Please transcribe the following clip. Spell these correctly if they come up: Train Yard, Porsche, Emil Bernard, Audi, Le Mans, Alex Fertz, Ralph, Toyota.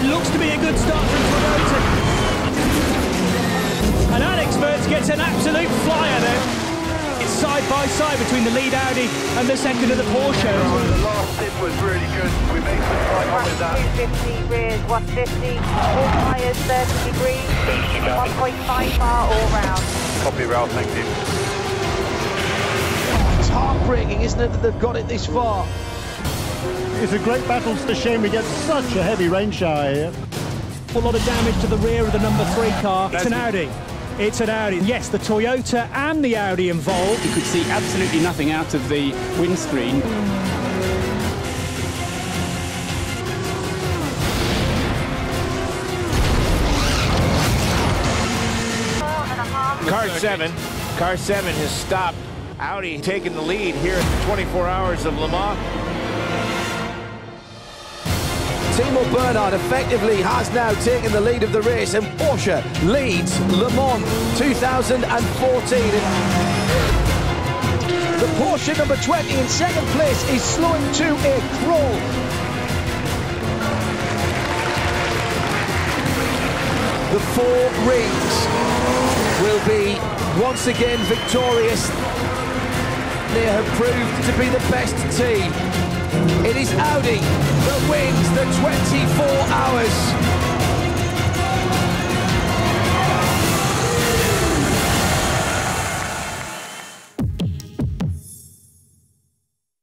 It looks to be a good start from Fertz. And Alex Fertz gets an absolute flyer there. It's side by side between the lead Audi and the second of the Porsche. Oh, the last dip was really good. We made some time with that. 250 rears, 150, all tyres 30 degrees, 1.5 bar all round. Copy, Ralph, thank you. It's heartbreaking, isn't it, that they've got it this far? It's a great battle. It's a shame we get such a heavy rain shower here. A lot of damage to the rear of the number 3 car. It's an Audi. It's an Audi. Yes, the Toyota and the Audi involved. You could see absolutely nothing out of the windscreen. Car 7 has stopped. Audi taking the lead here at the 24 hours of Le Mans. Emil Bernard effectively has now taken the lead of the race, and Porsche leads Le Mans 2014. The Porsche number 20 in second place is slowing to a crawl. The 4 rings will be once again victorious. They have proved to be the best team. It is Audi that wins the 24 hours.